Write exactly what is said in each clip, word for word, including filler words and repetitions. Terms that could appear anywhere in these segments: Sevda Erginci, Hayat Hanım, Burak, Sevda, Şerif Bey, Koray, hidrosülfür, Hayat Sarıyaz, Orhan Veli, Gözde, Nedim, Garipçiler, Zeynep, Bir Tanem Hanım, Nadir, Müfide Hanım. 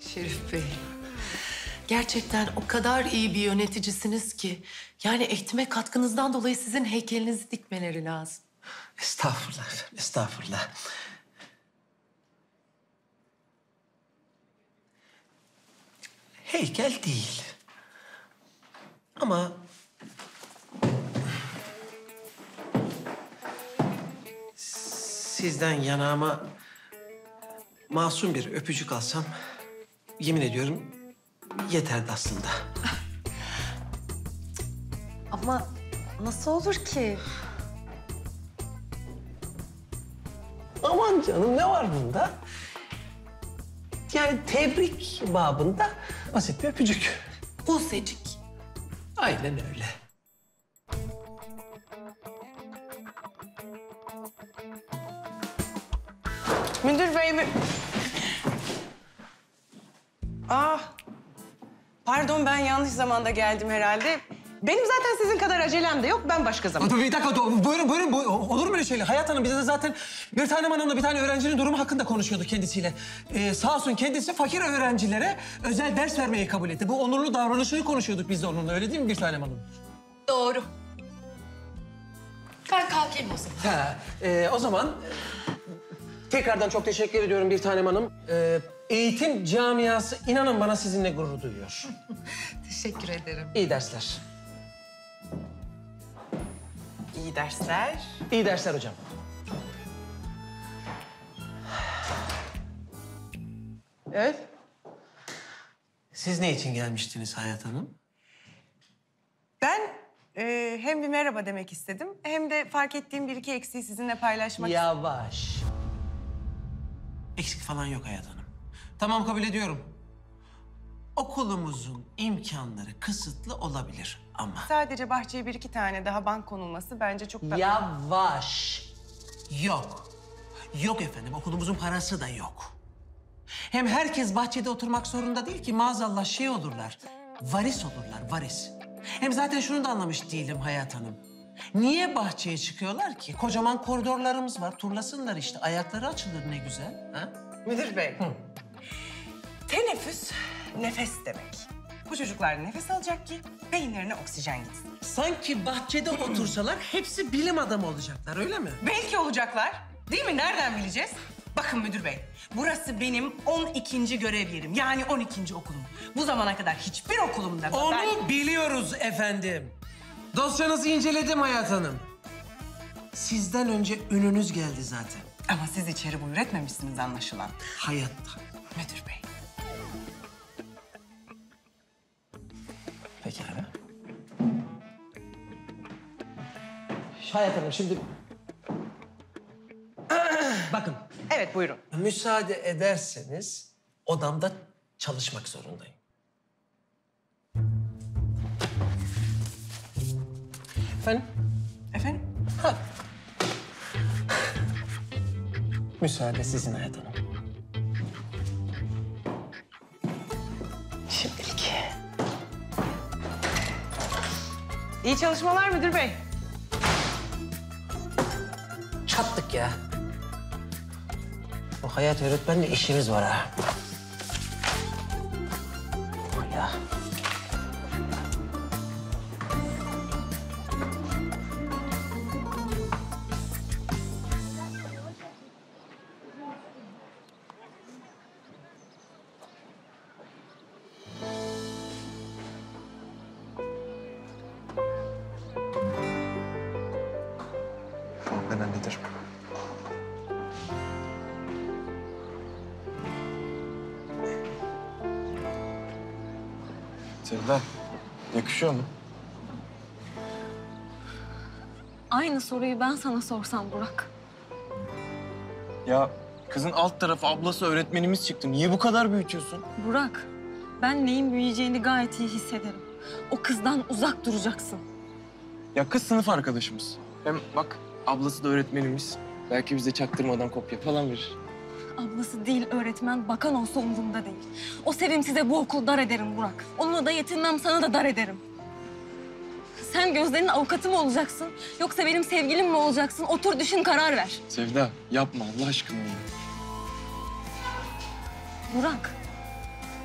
Şerif Bey, gerçekten o kadar iyi bir yöneticisiniz ki... yani eğitime katkınızdan dolayı sizin heykelinizi dikmeleri lazım. Estağfurullah efendim, estağfurullah. Heykel değil. Ama... sizden yanağıma masum bir öpücük alsam... yemin ediyorum yeterdi aslında. Ama nasıl olur ki? Aman canım, ne var bunda? Yani tebrik babında basit bir öpücük. Busecik. Aynen öyle. Müdür bey mi? Ah, pardon, ben yanlış zamanda geldim herhalde. Benim zaten sizin kadar acelem de yok, ben başka zaman. Bir dakika, buyurun, buyurun. Olur mu öyle şeyler? Hayat Hanım, bize de zaten Bir Tanem Hanım'la bir tane öğrencinin durumu hakkında konuşuyorduk kendisiyle. Ee, sağ olsun kendisi fakir öğrencilere özel ders vermeyi kabul etti. Bu onurlu davranışını konuşuyorduk biz de onunla, öyle değil mi Bir Tanem Hanım? Doğru. Ben kalkayım o zaman. Ha, e, o zaman... tekrardan çok teşekkür ediyorum Bir Tanem Hanım. Ee, eğitim camiası inanın bana sizinle gurur duyuyor. Teşekkür ederim. İyi dersler. İyi dersler. İyi dersler hocam. Evet. Siz ne için gelmiştiniz Hayat Hanım? Ben... Ee, hem bir merhaba demek istedim, hem de fark ettiğim bir iki eksiği sizinle paylaşmak... Yavaş. Eksik falan yok Hayat Hanım. Tamam, kabul ediyorum. Okulumuzun imkanları kısıtlı olabilir ama... sadece bahçeye bir iki tane daha bank konulması bence çok da... Yavaş. Yok. Yok efendim, okulumuzun parası da yok. Hem herkes bahçede oturmak zorunda değil ki, maazallah şey olurlar. Varis olurlar, varis. Hem zaten şunu da anlamış değilim Hayat Hanım. Niye bahçeye çıkıyorlar ki? Kocaman koridorlarımız var. Turlasınlar işte. Ayakları açılır ne güzel. Ha? Müdür bey. Hı. Teneffüs nefes demek. Bu çocuklar nefes alacak ki beyinlerine oksijen gitsin. Sanki bahçede otursalar hepsi bilim adamı olacaklar, öyle mi? Belki olacaklar. Değil mi? Nereden bileceğiz? Bakın müdür bey, burası benim on ikinci görev yerim. Yani on ikinci okulum. Bu zamana kadar hiçbir okulumda... Onu ben... biliyoruz efendim. Dosyanızı inceledim Hayat Hanım. Sizden önce ününüz geldi zaten. Ama siz içeri buyur etmemişsiniz anlaşılan. Hayatta. Müdür bey. Peki efendim. Hayat Hanım şimdi... Bakın. Evet, buyurun. Müsaade ederseniz odamda çalışmak zorundayım. Efendim? Efendim? Ha. Müsaade sizin Hayat Hanım. Şimdilik. İyi çalışmalar müdür bey. Çattık ya. O Hayat öğretmenle işimiz var ha. Ya. Ben hallederim. Sevda, yakışıyor mu? Aynı soruyu ben sana sorsam Burak. Ya kızın alt tarafı ablası öğretmenimiz çıktı. Niye bu kadar büyütüyorsun? Burak, ben neyin büyüyeceğini gayet iyi hissederim. O kızdan uzak duracaksın. Ya kız sınıf arkadaşımız. Hem bak ablası da öğretmenimiz. Belki bize çaktırmadan kopya falan verir. Ablası değil öğretmen, bakan olsa umurumda değil. O sevimsize bu okulu dar ederim Burak. Onunla da yetinmem, sana da dar ederim. Sen Gözde'nin avukatı mı olacaksın, yoksa benim sevgilim mi olacaksın? Otur düşün, karar ver. Sevda, yapma Allah aşkına. Burak,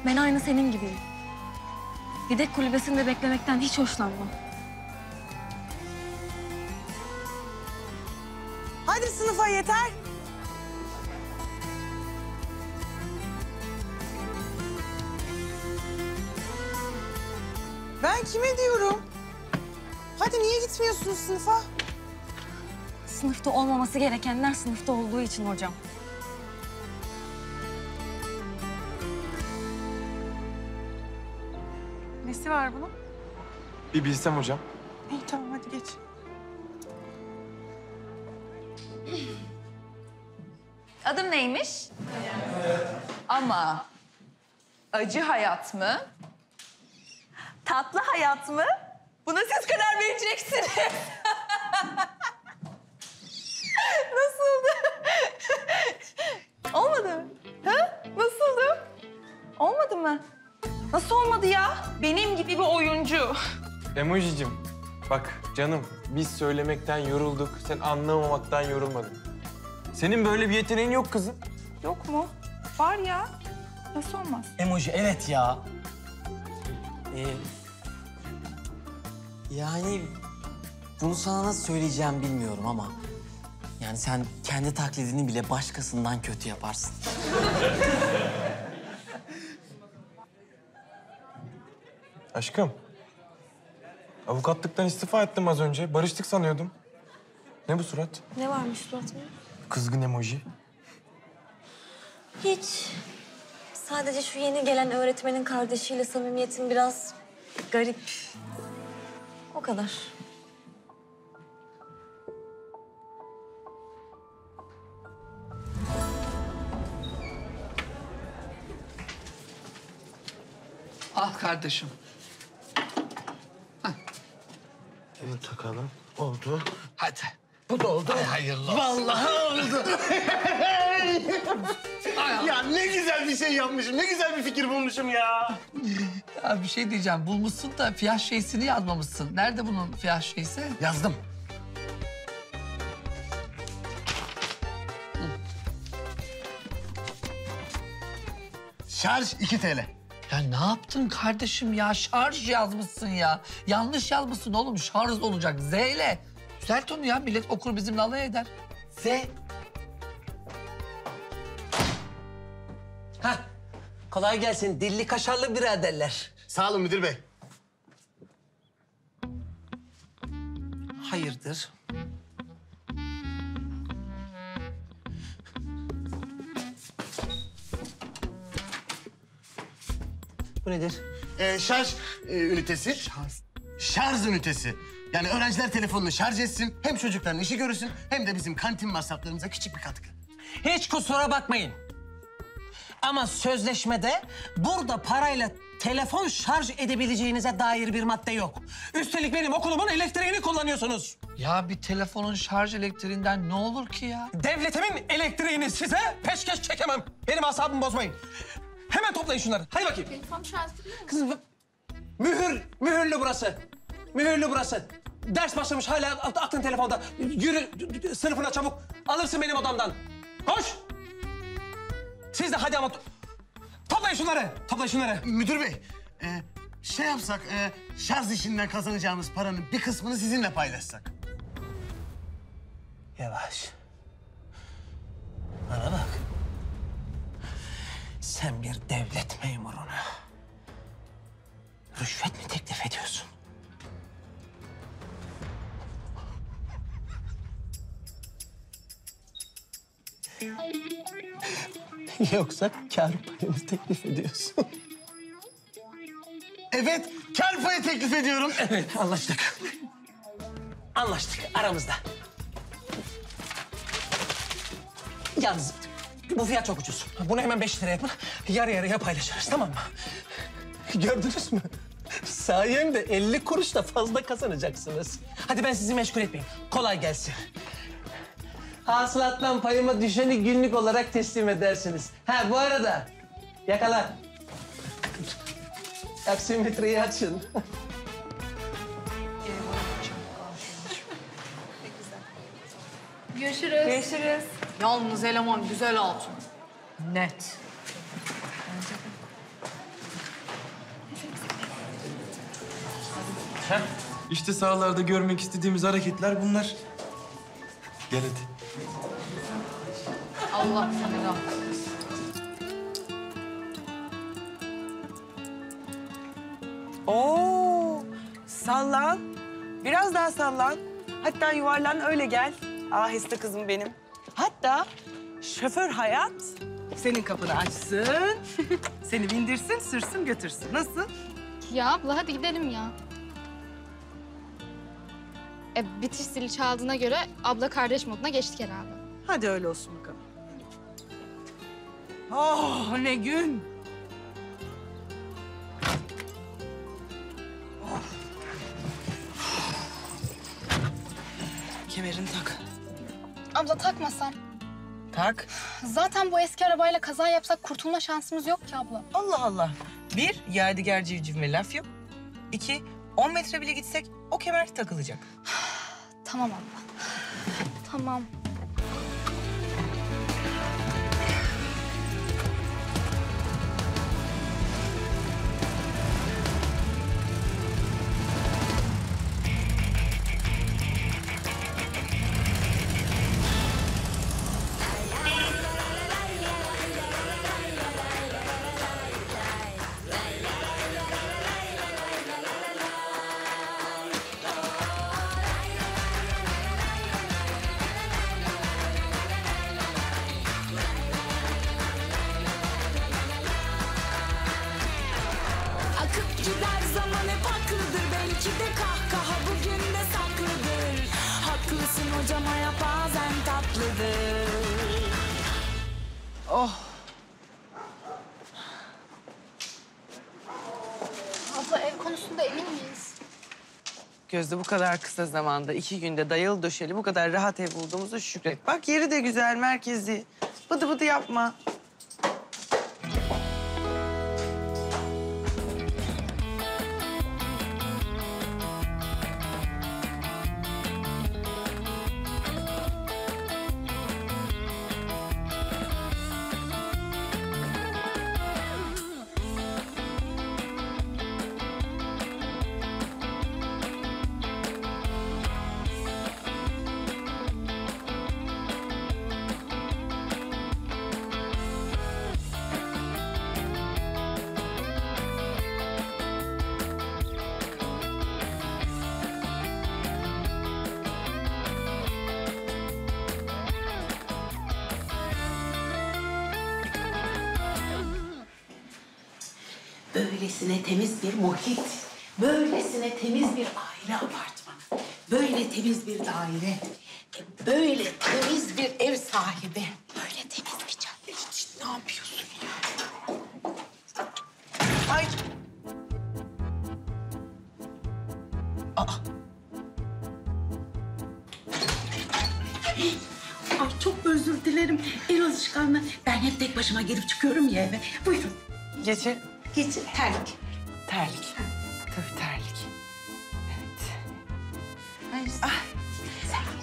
Ben aynı senin gibiyim. Yedek kulübesinde beklemekten hiç hoşlanmam. Hadi sınıfa yeter. Ben kime diyorum? Hadi niye gitmiyorsunuz sınıfa? Sınıfta olmaması gerekenler sınıfta olduğu için hocam. Nesi var bunun? Bir bilsem hocam. İyi tamam hadi geç. Adım neymiş? Hayat. Ama acı hayat mı? Tatlı hayat mı? Buna siz karar vereceksiniz. Nasıldı? Olmadı mı? Ha? Nasıldı? Olmadı mı? Nasıl olmadı ya? Benim gibi bir oyuncu. Emojicim, bak canım biz söylemekten yorulduk. Sen anlamamaktan yorulmadın. Senin böyle bir yeteneğin yok kızım. Yok mu? Var ya. Nasıl olmaz? Emoji evet ya. Ee, yani bunu sana nasıl söyleyeceğim bilmiyorum ama... yani sen kendi taklidini bile başkasından kötü yaparsın. Aşkım, avukatlıktan istifa ettim az önce. Barıştık sanıyordum. Ne bu surat? Ne varmış suratımda? Kızgın emoji. Hiç. Sadece şu yeni gelen öğretmenin kardeşiyle samimiyetim biraz garip. O kadar. Al kardeşim. Evet takalım. Oldu. Hadi. Bu da oldu. Ay, hayırlı olsun. Vallahi oldu. Ya ne güzel bir şey yapmışım, ne güzel bir fikir bulmuşum ya. Ya bir şey diyeceğim, bulmuşsun da fiyah şeysini yazmamışsın. Nerede bunun fiyah şeysi? Yazdım. Hı. Şarj iki TL. Ya ne yaptın kardeşim ya? Şarj yazmışsın ya. Yanlış yazmışsın oğlum, şarj olacak. Z ile. Düzelt onu ya, millet okur bizimle alay eder. Z. Hah, kolay gelsin dilli kaşarlı biraderler. Sağ olun müdür bey. Hayırdır? Bu nedir? Ee, şarj e, ünitesi. Şarj. Şarj ünitesi. Yani öğrenciler telefonunu şarj etsin, hem çocukların işi görürsün, hem de bizim kantin masraflarımıza küçük bir katkı. Hiç kusura bakmayın. Ama sözleşmede burada parayla telefon şarj edebileceğinize dair bir madde yok. Üstelik benim okulumun elektriğini kullanıyorsunuz. Ya bir telefonun şarj elektriğinden ne olur ki ya? Devletimin elektriğini size peşkeş çekemem. Benim asabımı bozmayın. Hemen toplayın şunları. Hadi bakayım. Telefon şarj değil mi? Kızım mühür, mühürlü burası. Mühürlü burası. Ders başlamış hala aklın telefonda. Yürü sınıfına çabuk. Alırsın benim odamdan. Koş. Siz de hadi ama toplayın şunları, toplayın şunları. Müdür bey, e, şey yapsak, e, şarj işinden kazanacağımız paranın bir kısmını sizinle paylaşsak. Yavaş. Bana bak. Sen bir devlet memuruna rüşvet mi teklif ediyorsun? Yoksa kâr payını teklif ediyorsun. Evet, kâr payı teklif ediyorum. Evet, anlaştık. Anlaştık aramızda. Yalnız bu fiyat çok ucuz. Bunu hemen beş liraya yapın, yarı yarıya paylaşırız, tamam mı? Gördünüz mü? Sayemde elli kuruş da fazla kazanacaksınız. Hadi ben sizi meşgul etmeyeyim. Kolay gelsin. Hasılattan payıma düşeni günlük olarak teslim edersiniz. Ha bu arada yakala. Aksimetreyi açın. Görüşürüz. Görüşürüz. Yalnız eleman güzel altın. Net. Heh. İşte sahalarda görmek istediğimiz hareketler bunlar. Gel hadi. Allah seni rahat etsin. Oo, sallan. Biraz daha sallan. Hatta yuvarlan öyle gel. Aheste kızım benim. Hatta şoför Hayat senin kapını açsın. Seni bindirsin, sürsün, götürsün. Nasıl? Ya abla hadi gidelim ya. E, bitiş zili çaldığına göre abla kardeş moduna geçtik herhalde. Hadi öyle olsun bakalım. Oh ne gün. Oh. Kemerini tak. Abla takmasan. Tak. Zaten bu eski arabayla kaza yapsak kurtulma şansımız yok ki abla. Allah Allah. Bir, yadigar civcivime laf yok. İki, on metre bile gitsek o kemer takılacak. Tamam abla. Tamam. Gözde bu kadar kısa zamanda iki günde dayalı döşeli bu kadar rahat ev bulduğumuzu şükret. Bak yeri de güzel, merkezi. Bıdı bıdı yapma. Böylesine temiz bir muhit, böylesine temiz bir aile apartmanı, böyle temiz bir daire, böyle temiz bir ev sahibi, böyle temiz bir cadde. Hiç ne yapıyorsun ya? Ay! Aa! Ay çok özür dilerim. El alışkanlığı. Ben hep tek başıma girip çıkıyorum ya eve. Buyurun. Geçin. Geçin. Terlik. Terlik. Ha. Tabii terlik. Evet. Hayır. Ah.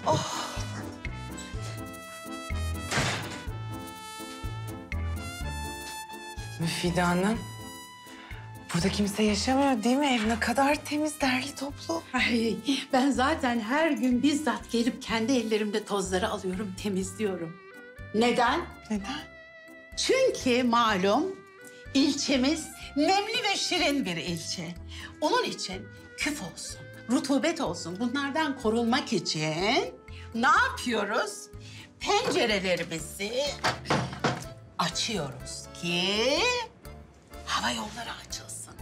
Oh. Müfide Hanım. Burada kimse yaşamıyor değil mi? Ev ne kadar temiz, derli toplu. Ay, ben zaten her gün bizzat gelip kendi ellerimde tozları alıyorum, temizliyorum. Neden? Neden? Çünkü malum ilçemiz nemli ve şirin bir ilçe. Onun için küf olsun, rutubet olsun bunlardan korunmak için ne yapıyoruz? Pencerelerimizi açıyoruz ki hava yolları açılsın.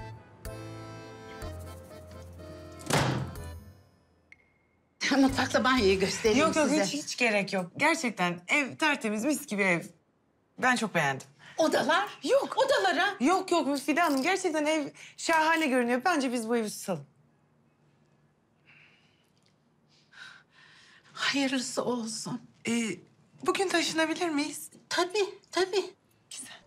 Mutfakla banyoyu göstereyim yok, size. Yok yok hiç, hiç gerek yok. Gerçekten ev tertemiz, mis gibi ev. Ben çok beğendim. Odalar? Yok. Odalara? Yok yok Müfide Hanım. Gerçekten ev şahane görünüyor. Bence biz bu evi tutalım. Hayırlısı olsun. Ee, bugün taşınabilir miyiz? Tabii, tabii. Güzel.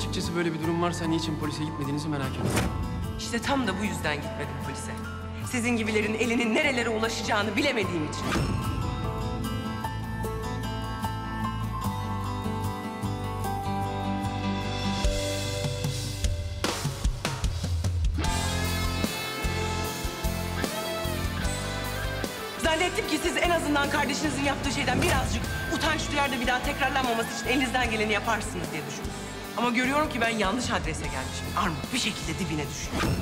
Açıkçası böyle bir durum varsa niçin polise gitmediğinizi merak ediyorum. İşte tam da bu yüzden gitmedim polise. Sizin gibilerin elinin nerelere ulaşacağını bilemediğim için. Zannettim ki siz en azından kardeşinizin yaptığı şeyden birazcık utanç duyar da bir daha tekrarlanmaması için elinizden geleni yaparsınız diye düşündüm. Ama görüyorum ki ben yanlış adrese gelmişim. Armut bir şekilde dibine düşüyor.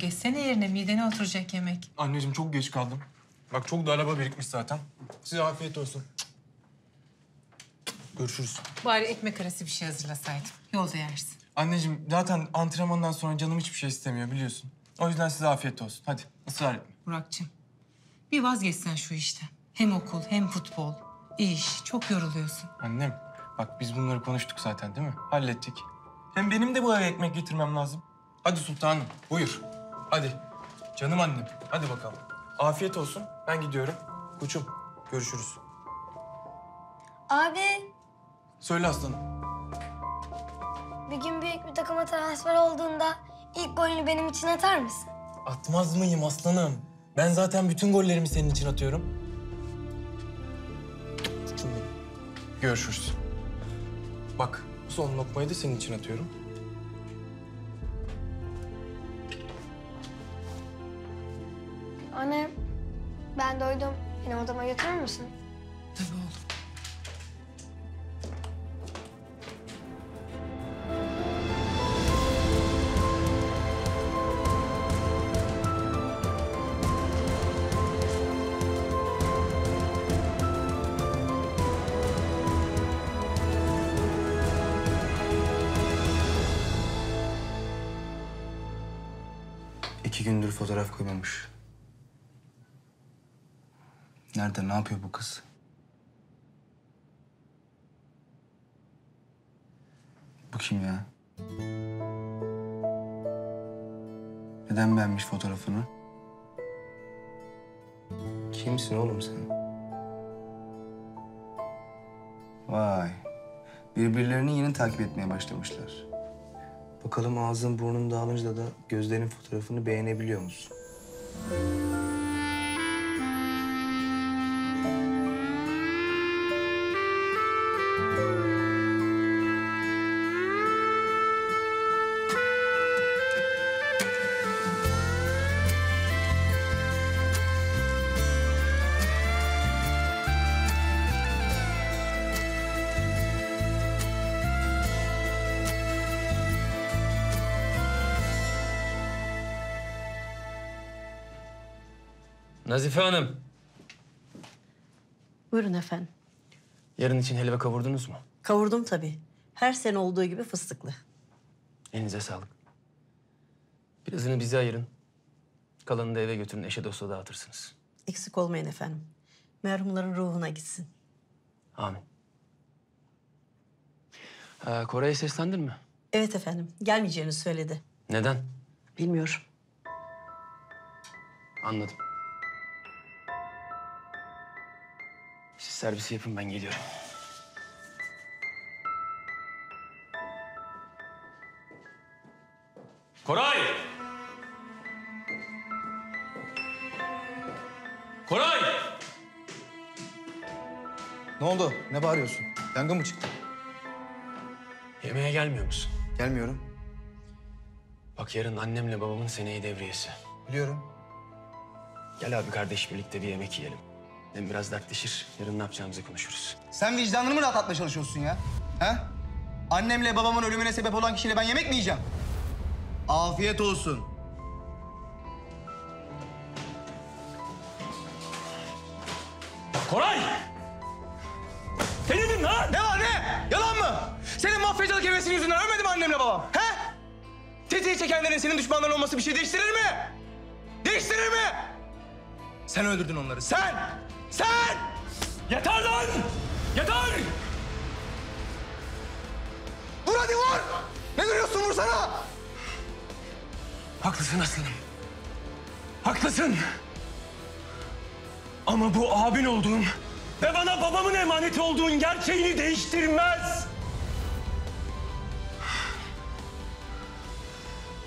Geçsene yerine, midene oturacak yemek. Anneciğim çok geç kaldım. Bak çok da araba birikmiş zaten. Size afiyet olsun. Görüşürüz. Bari ekmek arası bir şey hazırlasaydım. Yolda yersin. Anneciğim zaten antrenmandan sonra canım hiçbir şey istemiyor biliyorsun. O yüzden size afiyet olsun. Hadi ısrar etme. Burak'cığım bir vazgeçsen şu işten. Hem okul hem futbol. İş çok yoruluyorsun. Annem bak biz bunları konuştuk zaten değil mi? Hallettik. Hem benim de bu eve ekmek getirmem lazım. Hadi sultanım buyur. Hadi canım annem, hadi bakalım. Afiyet olsun, ben gidiyorum. Koçum, görüşürüz. Abi. Söyle aslanım. Bir gün büyük bir takıma transfer olduğunda ilk golünü benim için atar mısın? Atmaz mıyım aslanım? Ben zaten bütün gollerimi senin için atıyorum. Koçum benim. Görüşürüz. Bak, son lokmayı da senin için atıyorum. Anne, ben doydum. Beni odama götürür müsün? Tabii oğlum. İki gündür fotoğraf koymamış. Nerede, ne yapıyor bu kız? Bu kim ya? Neden beğenmiş fotoğrafını? Kimsin oğlum sen? Vay. Birbirlerini yeni takip etmeye başlamışlar. Bakalım ağzın burnun dağılınca da Gözde'nin fotoğrafını beğenebiliyor musun? Nazife Hanım. Buyurun efendim. Yarın için helva kavurdunuz mu? Kavurdum tabii. Her sene olduğu gibi fıstıklı. Elinize sağlık. Birazını bize ayırın. Kalanını da eve götürün, eşe dosta dağıtırsınız. Eksik olmayın efendim. Merhumların ruhuna gitsin. Amin. Ee, Koray'a seslendin mi? Evet efendim. Gelmeyeceğini söyledi. Neden? Bilmiyorum. Anladım. Siz servisi yapın, ben geliyorum. Koray! Koray! Ne oldu? Ne bağırıyorsun? Yangın mı çıktı? Yemeğe gelmiyor musun? Gelmiyorum. Bak yarın annemle babamın seneyi devriyesi. Biliyorum. Gel abi kardeş birlikte bir yemek yiyelim. Hem biraz dertleşir, yarın ne yapacağımızı konuşuruz. Sen vicdanını mı rahatlatmaya çalışıyorsun ya? Ha? Annemle babamın ölümüne sebep olan kişiyle ben yemek mi yiyeceğim? Afiyet olsun. Koray! Ne dedin lan? Ne var ne? Yalan mı? Senin mafyacılık hevesinin yüzünden ölmedi mi annemle babam? He? Tetiği çekenlerin senin düşmanların olması bir şey değiştirir mi? Değiştirir mi? Sen öldürdün onları. Sen! Sen! Yeter lan! Yeter! Vur hadi vur! Ne duruyorsun? Vursana! Haklısın aslanım. Haklısın. Ama bu abin olduğun ve bana babamın emaneti olduğun gerçeğini değiştirmez.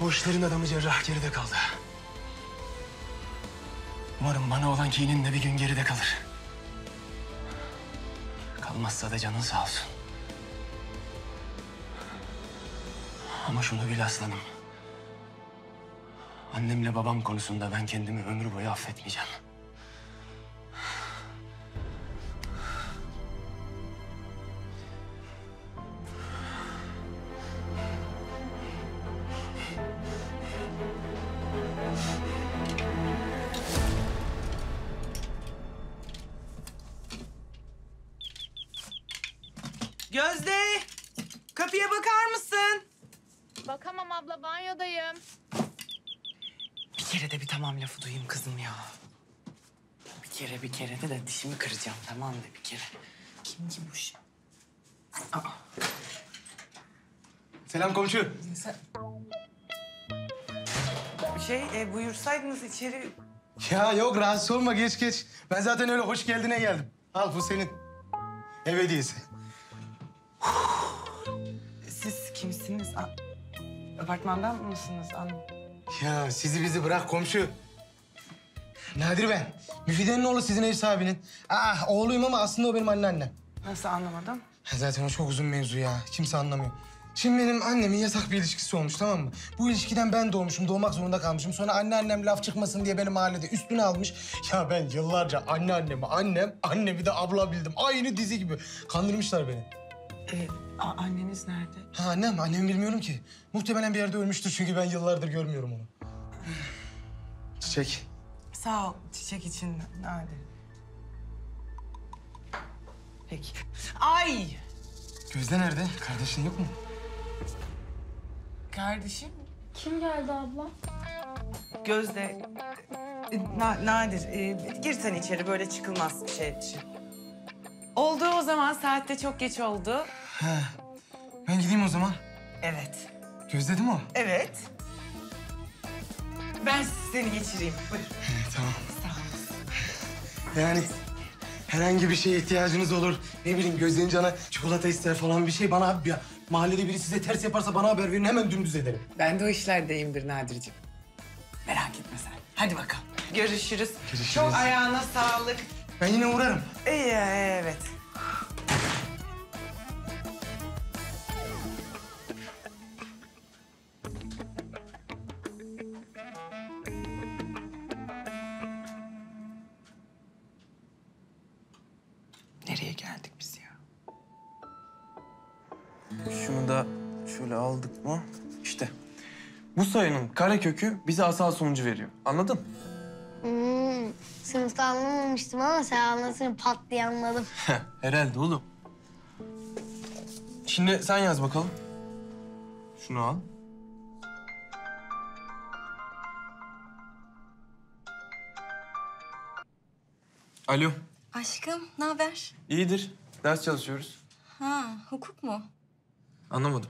Bu işlerin adamı cerrah geride kaldı. Umarım bana olan kinin de bir gün geride kalır. Kalmazsa da canın sağ olsun. Ama şunu bil aslanım. Annemle babam konusunda ben kendimi ömür boyu affetmeyeceğim. Gözde, kapıya bakar mısın? Bakamam abla, banyodayım. Bir kere de bir tamam lafı duyayım kızım ya. Bir kere bir kere de de dişimi kıracağım, tamam da bir kere. Kim kim bu şey? Aa. Selam komşu. Sen... Şey, e, buyursaydınız içeri... Ya yok, rahatsız olma, geç geç. Ben zaten öyle hoş geldine geldim. Al, bu senin. Ev hediyesi. Siz kimsiniz? Apartmandan mısınız? Ya sizi bizi bırak komşu. Nadir ben. Müfide'nin oğlu sizin ev sahibinin. Ah oğluyum ama aslında o benim anneannem. Nasıl anlamadım? Zaten o çok uzun mevzu ya. Kimse anlamıyor. Şimdi benim annemin yasak bir ilişkisi olmuş, tamam mı? Bu ilişkiden ben doğmuşum, doğmak zorunda kalmışım. Sonra anneannem laf çıkmasın diye beni mahallede üstüne almış. Ya ben yıllarca anneannemi annem, annemi de abla bildim. Aynı dizi gibi. Kandırmışlar beni. Ee, anneniz nerede? Ha annem, annemi bilmiyorum ki. Muhtemelen bir yerde ölmüştür çünkü ben yıllardır görmüyorum onu. Çiçek. Sağ ol, çiçek için Nadir. Peki. Ay! Gözde nerede? Kardeşin yok mu? Kardeşim? Kim geldi abla? Gözde, Na, Nadir, e, gir sen içeri, böyle çıkılmaz bir şey için. Oldu o zaman, saatte çok geç oldu. He, ben gideyim o zaman. Evet. Gözde değil mi o? Evet. Ben seni geçireyim, buyur. Tamam. Sağ olasın. Yani herhangi bir şeye ihtiyacınız olur, ne bileyim Gözde'nin canı çikolata ister falan bir şey bana... Ya, mahallede biri size ters yaparsa bana haber verin, hemen dümdüz ederim. Ben de o işlerdeyimdir Nadir'ciğim. Merak etme sen. Hadi bakalım. Görüşürüz. Görüşürüz. Çok ayağına sağlık. Ben yine uğrarım. İyi, evet. Nereye geldik biz ya? Şunu da şöyle aldık mı? İşte. Bu sayının karekökü bize asal sonucu veriyor. Anladın? Hmm, sınıfta anlamamıştım ama sen anlasın pat diye anladım. Herhalde oğlum. Şimdi sen yaz bakalım. Şunu al. Alo. Aşkım, ne haber? İyidir. Ders çalışıyoruz. Ha, hukuk mu? Anlamadım.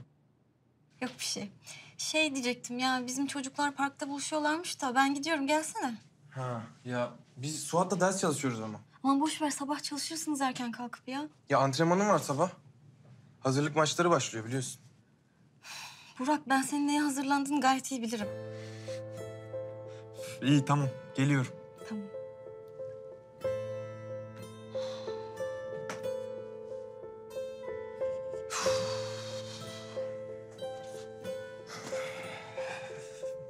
Yok bir şey. Şey diyecektim ya, bizim çocuklar parkta buluşuyorlarmış da ben gidiyorum, gelsene. Ha ya biz Suat'la ders çalışıyoruz ama. Aman boş ver, sabah çalışırsınız erken kalkıp ya. Ya antrenmanım var sabah. Hazırlık maçları başlıyor biliyorsun. Burak ben senin neye hazırlandığını gayet iyi bilirim. İyi tamam, geliyorum. Tamam.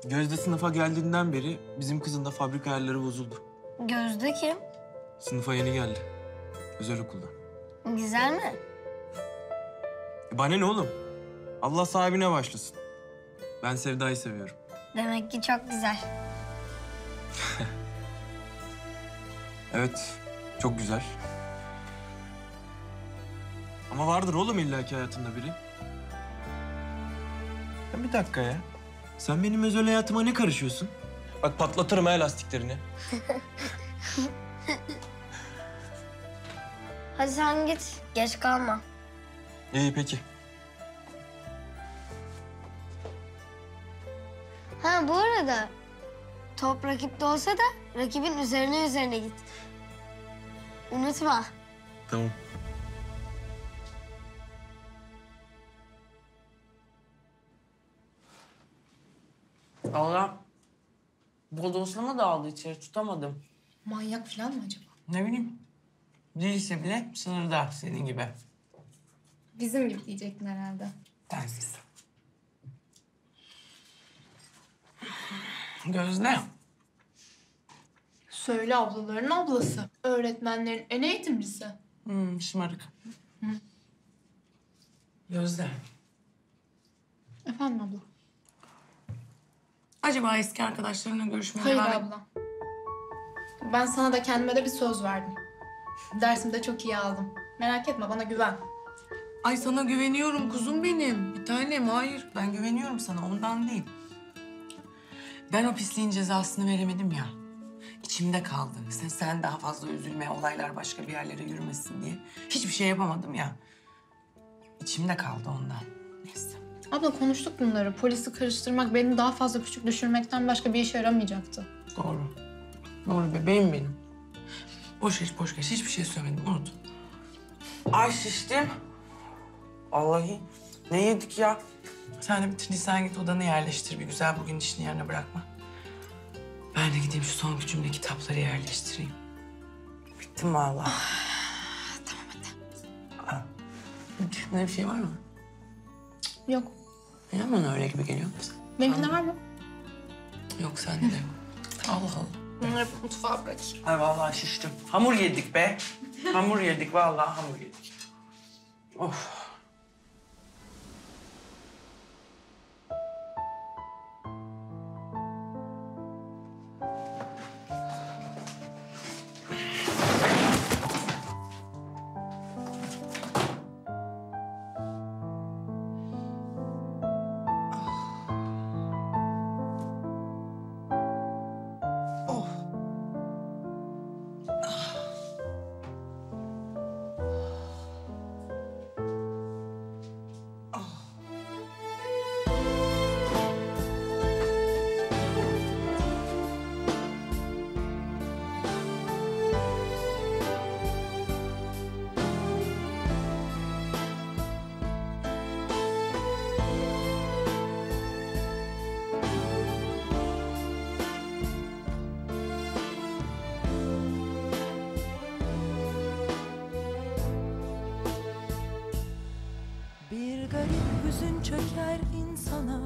Gözde sınıfa geldiğinden beri bizim kızın da fabrika ayarları bozuldu. Gözde kim? Sınıfa yeni geldi. Özel okulda. Güzel mi? E bana ne oğlum? Allah sahibine başlasın. Ben Sevda'yı seviyorum. Demek ki çok güzel. Evet, çok güzel. Ama vardır oğlum illaki hayatında biri. Ya bir dakika ya. Sen benim özel hayatıma ne karışıyorsun? Bak patlatırım ha lastiklerini. Hadi sen git, geç kalma. İyi peki. Ha bu arada top rakipte olsa da rakibin üzerine üzerine git. Unutma. Tamam. Allah. Bodoslama dağıldı içeri, tutamadım. Manyak falan mı acaba? Ne bileyim. Değilse bile sınırda, senin gibi. Bizim gibi diyecektin herhalde. Densiz. Gözde. Söyle ablaların ablası. Öğretmenlerin en eğitimcisi. Hmm, şımarık. Hı. Gözde. Efendim abla? Acaba eski arkadaşlarınla görüşmeye devam... Hayır abla. Ben sana da kendime de bir söz verdim. Dersimde çok iyi aldım. Merak etme, bana güven. Ay sana güveniyorum kuzum benim. Bir tanem, hayır. Ben güveniyorum sana, ondan değil. Ben o pisliğin cezasını veremedim ya. İçimde kaldı. Sen, sen daha fazla üzülme, olaylar başka bir yerlere yürümesin diye. Hiçbir şey yapamadım ya. İçimde kaldı ondan. Neyse. Abla konuştuk bunları. Polisi karıştırmak beni daha fazla küçük düşürmekten başka bir işe yaramayacaktı. Doğru. Doğru bebeğim benim. Boş geç, boş geç. Hiçbir şey söylemedim, unut. Ay şiştim. Allah'ı ne yedik ya? Sen de bitirdiysen git odanı yerleştir bir güzel. Bugün işini yerine bırakma. Ben de gideyim şu son gücümle kitapları yerleştireyim. Bittim vallahi. Ah, tamam hadi. Aa, içinde bir şey var mı? Yok. Neden bana öyle gibi geliyor musun? Benimkinde var mı? Yok sende de yok. Allah Allah. Bunları mutfağa bırak. Ay vallahi şiştim. Hamur yedik be. Hamur yedik vallahi hamur yedik. Of. Çöker insana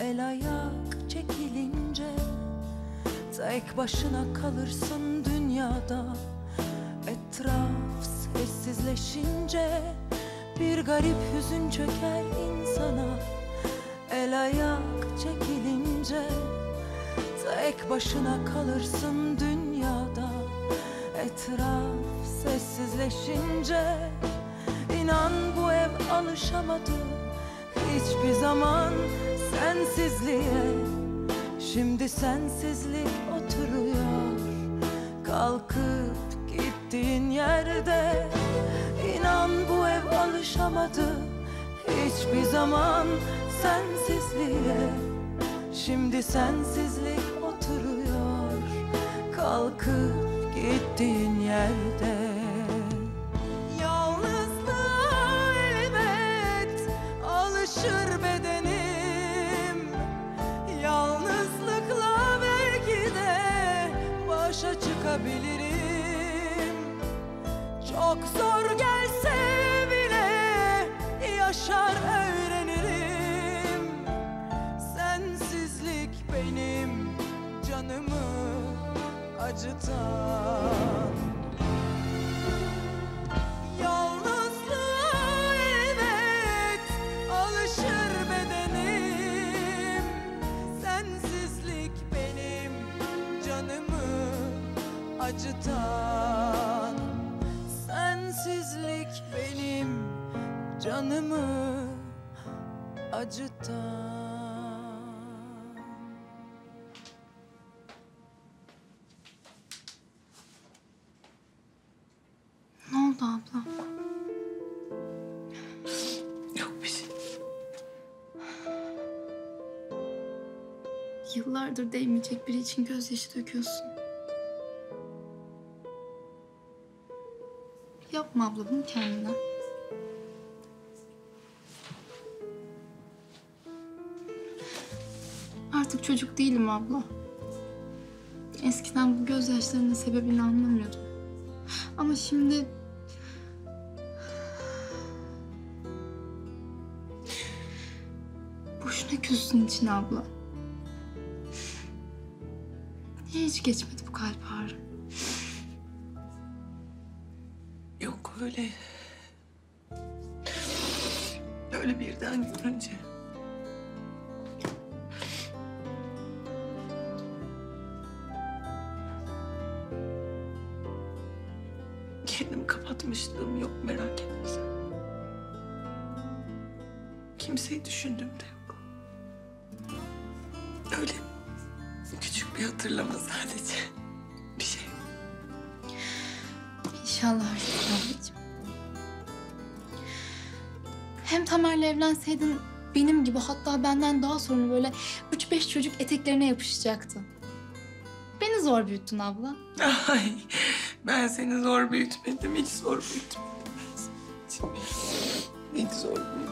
el ayak çekilince, tek başına kalırsın dünyada. Etraf sessizleşince bir garip hüzün çöker insana, el ayak çekilince, tek başına kalırsın dünyada. Etraf sessizleşince inan bu ev alışamadı hiçbir zaman sensizliğe. Şimdi sensizlik oturuyor kalkıp gittiğin yerde. İnan bu ev alışamadı hiçbir zaman sensizliğe. Şimdi sensizlik oturuyor kalkıp gittiğin yerde. Alışır bedenim yalnızlıkla, belki de başa çıkabilirim. Çok zor gelse bile yaşar öğrenirim. Sensizlik benim canımı acıtan. Yalnızlığa evet alışır bedenim, sensizlik benim canımı acıtan. Sensizlik benim canımı acıtan. Abla. Yok bir şey. Yıllardır değmeyecek biri için gözyaşı döküyorsun. Yapma abla bunu kendine. Artık çocuk değilim abla. Eskiden bu gözyaşlarının sebebini anlamıyordum. Ama şimdi... Küstün için abla. Niye hiç geçmedi bu kalp ağrı? Yok öyle. Öyle birden görünce. Kendimi kapatmışlığım yok, merak etme sen. Kimseyi düşündüm de. Öyle küçük bir hatırlama sadece. Bir şey. İnşallah ablacığım. Hem Tamer'le evlenseydin benim gibi, hatta benden daha sonra böyle üç beş çocuk eteklerine yapışacaktı. Beni zor büyüttün abla. Ay ben seni zor büyütmedim, hiç zor büyütmedim. Hiç zor büyütmedim.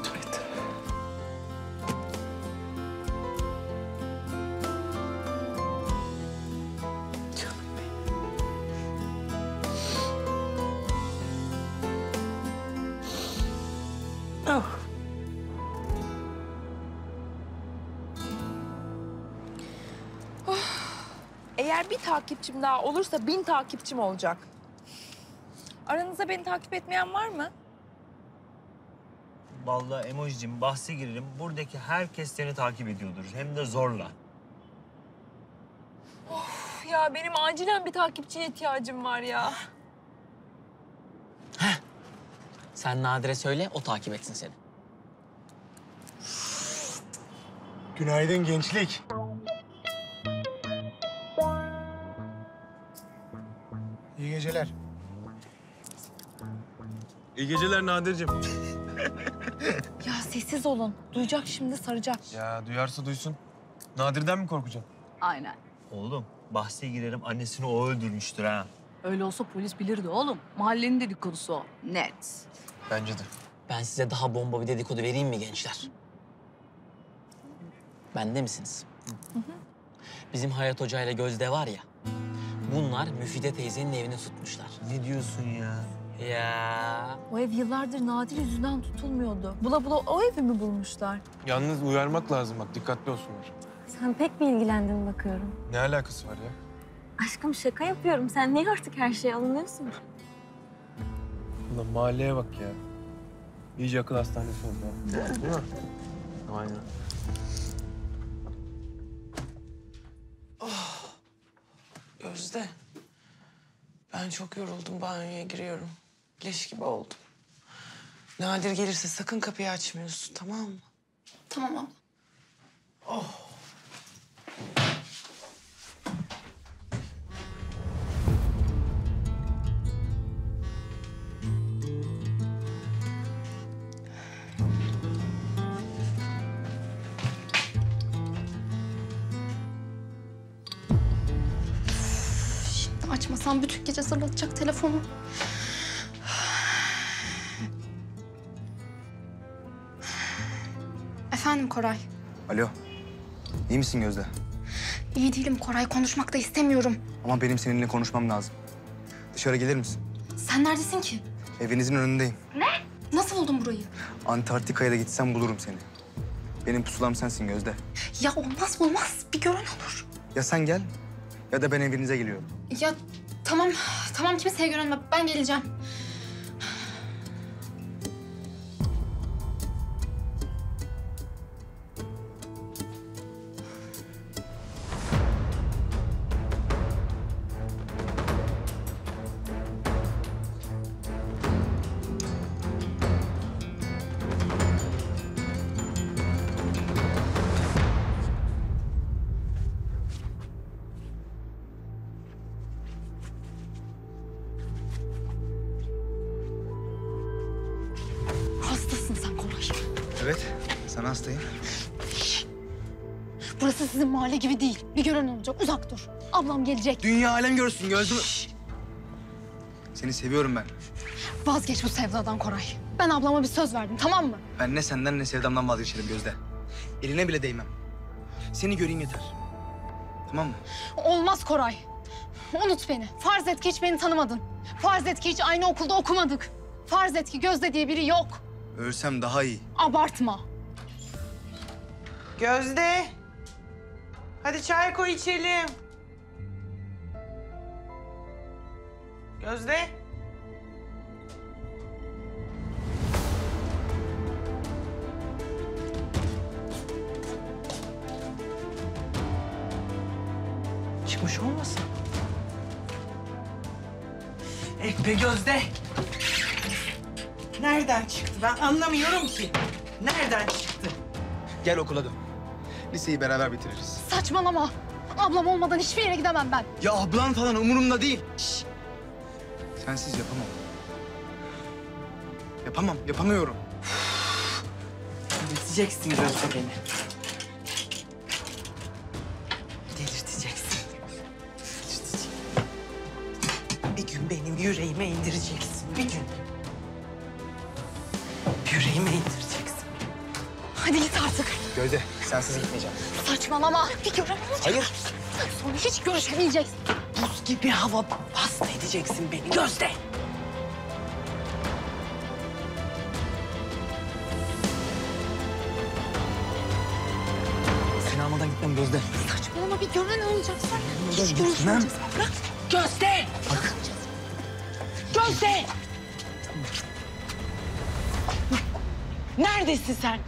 Eğer bir takipçim daha olursa bin takipçim olacak. Aranızda beni takip etmeyen var mı? Vallahi emojicim bahse girerim. Buradaki herkes seni takip ediyordur. Hem de zorla. Of ya, benim acilen bir takipçiye ihtiyacım var ya. Heh. Sen Nadir'e söyle, o takip etsin seni. Günaydın gençlik. İyi geceler. İyi geceler Nadir'cim. Ya sessiz olun. Duyacak şimdi, saracak. Ya duyarsa duysun. Nadir'den mi korkacaksın? Aynen. Oğlum bahse girerim, annesini o öldürmüştür ha. Öyle olsa polis bilirdi oğlum. Mahallenin dedikodusu o. Net. Bence de. Ben size daha bomba bir dedikodu vereyim mi gençler? Bende misiniz? Hı hı. Bizim Hayat Hoca ile Gözde var ya... Bunlar Müfide teyzenin evini tutmuşlar. Ne diyorsun ya? Ya. O ev yıllardır Nadir yüzünden tutulmuyordu. Bula bula o evi mi bulmuşlar? Yalnız uyarmak lazım bak, dikkatli olsunlar. Sen pek mi ilgilendin bakıyorum? Ne alakası var ya? Aşkım şaka yapıyorum. Sen niye artık her şeye alınıyorsun? Ulan mahalleye bak ya. İyice akıl hastanesi oldu. Değil mi? Aynen. Gözde, ben çok yoruldum, banyoya giriyorum. Leş gibi oldum. Nadir gelirse sakın kapıyı açmıyorsun, tamam mı? Tamam abla. Oh. Açmasam bütün gece zırlatacak telefonu. Efendim Koray. Alo. İyi misin Gözde? İyi değilim Koray. Konuşmak da istemiyorum. Ama benim seninle konuşmam lazım. Dışarı gelir misin? Sen neredesin ki? Evinizin önündeyim. Ne? Nasıl buldun burayı? Antarktika'ya da gitsem bulurum seni. Benim pusulam sensin Gözde. Ya olmaz olmaz. Bir gören olur. Ya sen gel. Ya da ben evinize geliyorum. Ya tamam, tamam kimseye görünme. Ben geleceğim. Mahalle gibi değil. Bir gören olacak. Uzak dur. Ablam gelecek. Dünya alem görsün. Gözde... Seni seviyorum ben. Vazgeç bu Sevda'dan Koray. Ben ablama bir söz verdim, tamam mı? Ben ne senden ne Sevda'mdan vazgeçerim Gözde. Eline bile değmem. Seni göreyim yeter. Tamam mı? Olmaz Koray. Unut beni. Farz et ki hiç beni tanımadın. Farz et ki hiç aynı okulda okumadık. Farz et ki Gözde diye biri yok. Ölsem daha iyi. Abartma. Gözde. Hadi çay koy içelim. Gözde. Çıkmış olmasın? Eh be Gözde. Nereden çıktı? Ben anlamıyorum ki. Nereden çıktı? Gel okula dön. Liseyi beraber bitiririz. Saçmalama. Ablam olmadan hiçbir yere gidemem ben. Ya ablan falan umurumda değil. Şişt. Sensiz yapamam. Yapamam, yapamıyorum. Delirteceksin Gözde beni. Delirteceksin. Delirteceksin. Bir gün benim yüreğime indireceksin. Bir gün. Yüreğime indireceksin. Hadi git artık. Gözde, sensiz gitmeyeceğim. Saçmalama. Bir göremeyeceksin. Hayır. Sonra hiç görüşemeyeceksin. Buz gibi hava hasta edeceksin beni Gözde. Seni almadan gitmem Gözde. Saçmalama, bir gören olacak sen. Hiç görüşmeyeceğiz. Bırak. Gözde! Bak. Gözde! Neredesin sen?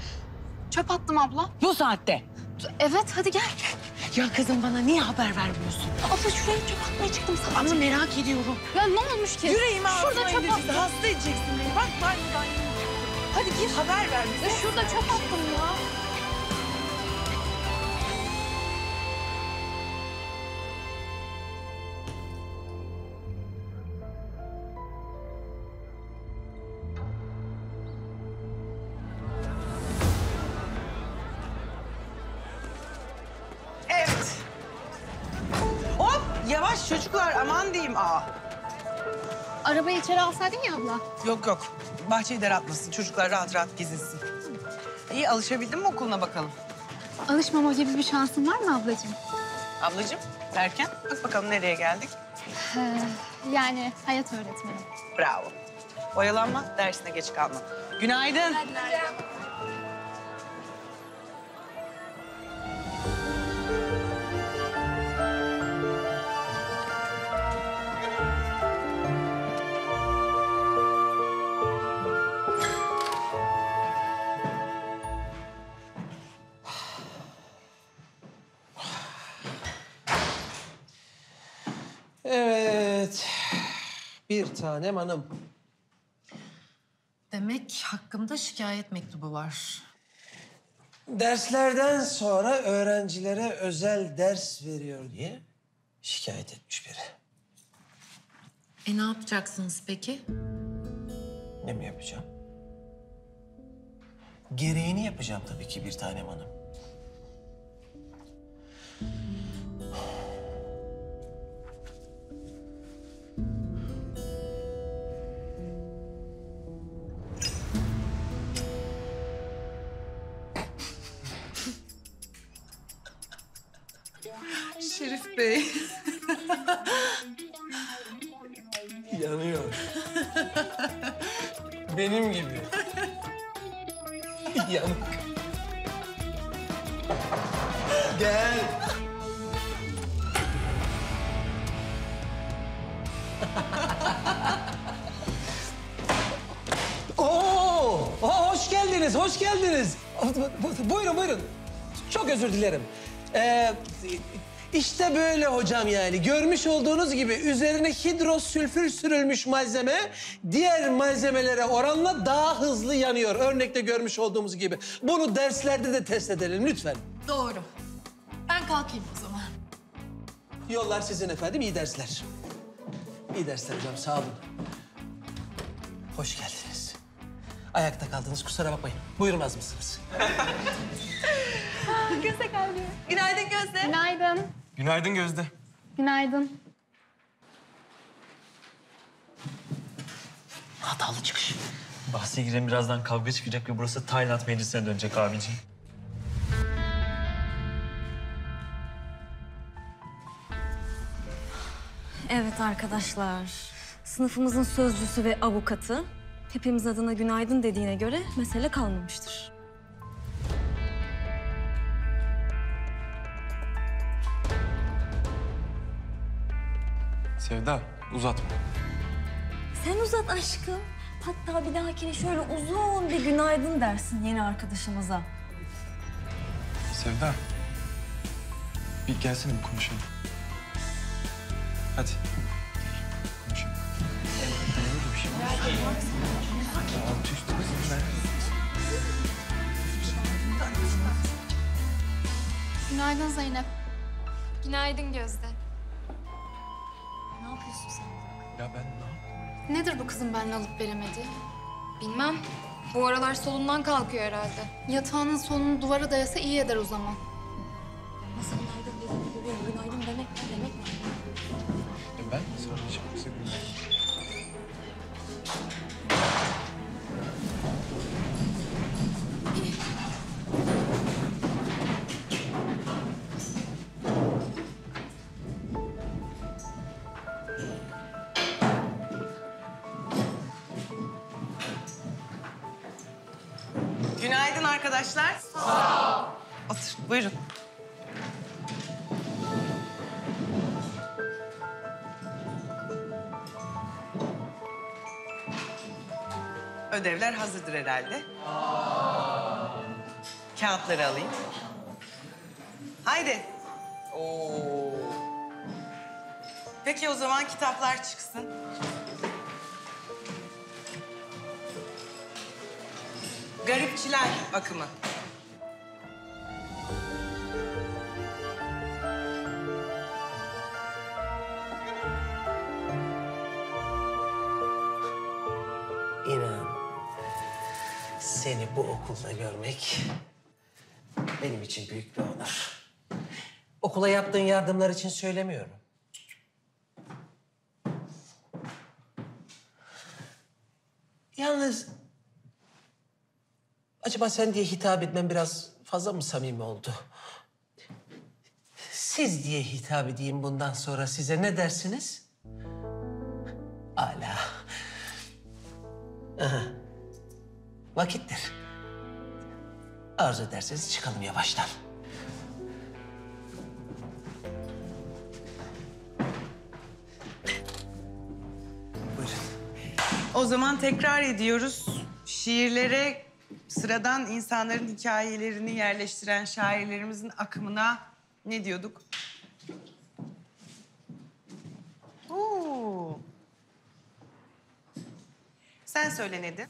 Çöp attım abla. Bu saatte? Evet, hadi gel. Ya kızım bana niye haber vermiyorsun? Abla şuraya çöp atmaya çıktım sadece. Ama merak ediyorum. Ya ne olmuş ki? Yüreğimi ağzına indireceksin. Hasta edeceksin beni. Bak ben müdahale. Hadi gir. Haber ver bize. Ya şurada çöp attım ya. Çocuklar aman diyeyim aa. Arabayı içeri alsaydın ya abla. Yok yok. Bahçeyi de rahatlasın. Çocuklar rahat rahat gezinsin. İyi alışabildin mi okuluna bakalım? Alışmama gibi bir şansın var mı ablacığım? Ablacığım derken bak bakalım nereye geldik? Ee, yani hayat öğretmeni. Bravo. Oyalanma, dersine geç kalma. Günaydın. Günaydın. Bir tanem hanım. Demek hakkımda şikayet mektubu var. Derslerden sonra öğrencilere özel ders veriyor diye şikayet etmiş biri. E ne yapacaksınız peki? Ne mi yapacağım? Gereğini yapacağım tabii ki bir tanem hanım. Şerif Bey. Yanıyor. Benim gibi. Yanık. Gel. Oo, hoş geldiniz, hoş geldiniz. Buyurun, buyurun. Çok özür dilerim. Ee, işte böyle hocam yani. Görmüş olduğunuz gibi üzerine hidrosülfür sürülmüş malzeme diğer malzemelere oranla daha hızlı yanıyor. Örnekte görmüş olduğumuz gibi. Bunu derslerde de test edelim lütfen. Doğru. Ben kalkayım o zaman. Yollar sizin efendim. İyi dersler. İyi dersler hocam. Sağ olun. Hoş geldiniz. Ayakta kaldınız. Kusura bakmayın. Buyurmaz mısınız? Aa, Gözde geldi. Günaydın Gözde. Günaydın. Günaydın Gözde. Günaydın. Hatalı çıkış. Bahse giren birazdan kavga çıkacak ve burası Tayland meclisine dönecek abiciğim. Evet arkadaşlar, sınıfımızın sözcüsü ve avukatı hepimiz adına günaydın dediğine göre mesele kalmamıştır. Sevda, uzatma. Sen uzat aşkım. Hatta bir dahakine şöyle uzun bir günaydın dersin yeni arkadaşımıza. Sevda, bir gelsene bir konuşalım. Hadi. Konuşalım. Günaydın Zeynep. Günaydın Gözde. Ne yapıyorsun sen? Ya ben ne? Nedir bu kızın benden alıp veremediği? Bilmem. Bu aralar solundan kalkıyor herhalde. Yatağının solunu duvara dayasa iyi eder o zaman. Nasıl günaydın dedim? Günaydın demek ne demek? Ben soracağım size günaydın. Günaydın arkadaşlar. Sağ ol. Otur, buyurun. Ödevler hazırdır herhalde. Aa. Kağıtları alayım. Haydi. Oo. Peki o zaman kitaplar çıksın. Garipçiler akımı. Seni bu okulda görmek benim için büyük bir onur. Okula yaptığın yardımlar için söylemiyorum. Yalnız acaba sen diye hitap etmem biraz fazla mı samimi oldu? Siz diye hitap edeyim bundan sonra size, ne dersiniz? Ala. Aha. Vakittir. Arzu ederseniz çıkalım yavaştan. Buyurun. O zaman tekrar ediyoruz. Şiirlere sıradan insanların hikayelerini yerleştiren şairlerimizin akımına ne diyorduk? Oo. Sen söyle Nedim.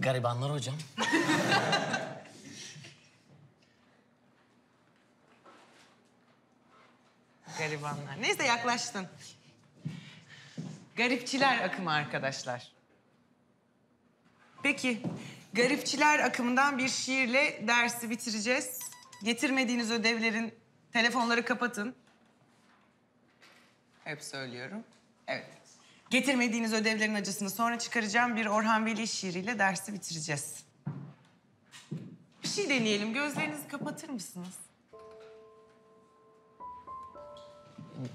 Garibanlar hocam. Garibanlar. Neyse yaklaştın. Garipçiler akımı arkadaşlar. Peki, garipçiler akımından bir şiirle dersi bitireceğiz. Getirmediğiniz ödevlerin telefonları kapatın. Hep söylüyorum. Evet. Getirmediğiniz ödevlerin acısını sonra çıkaracağım. Bir Orhan Veli şiiriyle dersi bitireceğiz. Bir şey deneyelim. Gözlerinizi kapatır mısınız?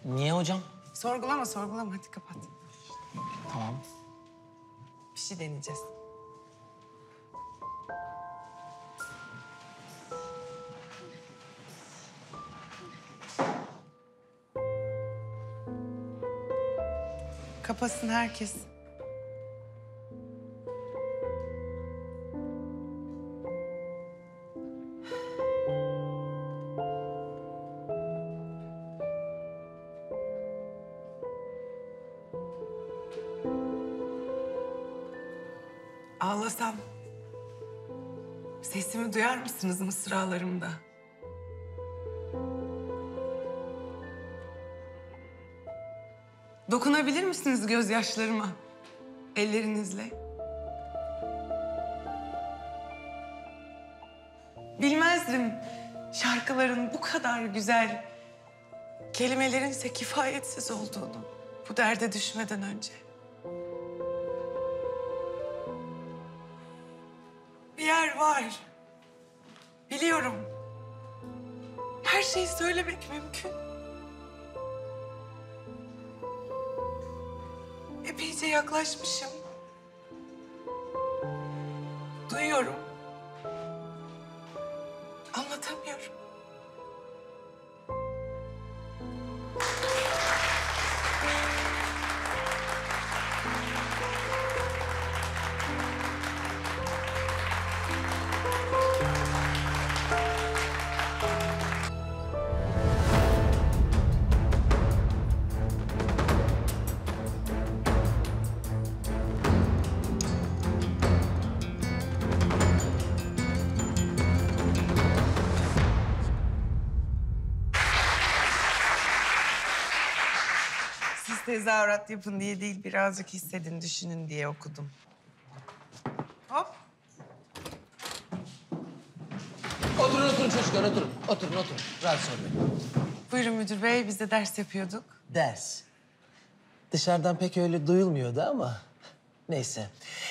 Niye hocam? Sorgulama, sorgulama. Hadi kapat. Tamam. Bir şey deneyeceğiz. kapasın herkes. Ağlasam sesimi duyar mısınız mısralarımda? Dokunabilir misiniz gözyaşlarıma ellerinizle? Bilmezdim şarkıların bu kadar güzel, kelimelerinse kifayetsiz olduğunu bu derde düşmeden önce. Bir yer var, biliyorum. Her şeyi söylemek mümkün. Epeyce yaklaşmışım. Duyuyorum. Anlatamıyorum. Tezahürat yapın diye değil, birazcık hissedin, düşünün diye okudum. Hop. Oturun, oturun çocuklar, oturun. Oturun, oturun. Rahat sormayın. Buyurun müdür bey, biz de ders yapıyorduk. Ders. Dışarıdan pek öyle duyulmuyordu ama neyse.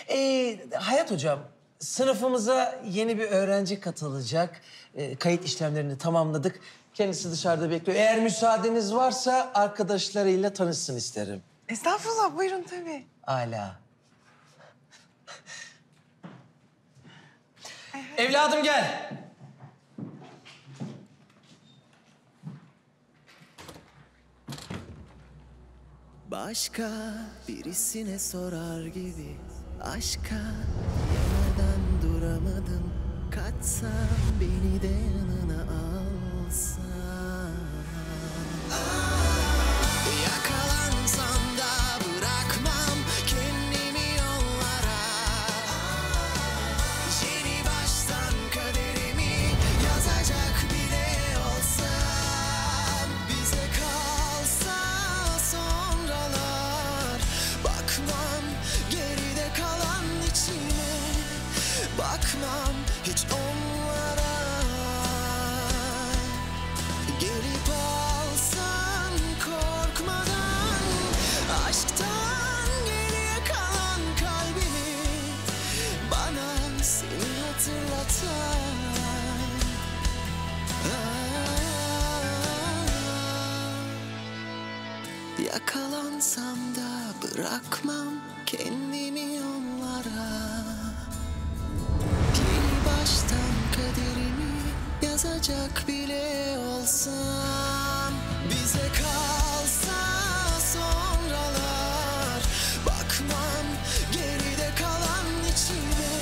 Ee, Hayat hocam, sınıfımıza yeni bir öğrenci katılacak. Ee, kayıt işlemlerini tamamladık. Kendisi dışarıda bekliyor. Eğer müsaadeniz varsa arkadaşlarıyla tanışsın isterim. Estağfurullah, buyurun tabii. Âlâ. Evet. Evladım gel. Başka birisine sorar gibi aşka yemeden duramadım. Katsam beni de yanına alsan. Yakalansam da bırakmam kendimi yollara. Yeni baştan kaderimi yazacak bile olsam. Bize kalsa sonralar bakmam geride kalan içine. Bakmam hiç onlara. Gelip alsan korkmadan aşktan geriye kalan kalbimi bana seni hatırlatan. Yakalansam da bırakmam kendimi onlara. Baştan kaderimi yazacak bile olsam. Bize kalsa sonralar bakmam geride kalan içime.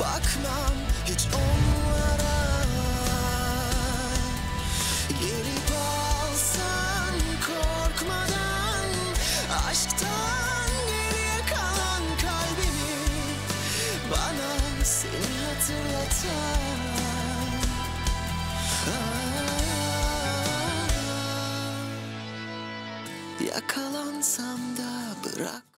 Bakmam hiç onlara. Gelip alsan korkmadan aşktan geriye kalan kalbimi bana seni hatırlatan. Yakalansam da bırak.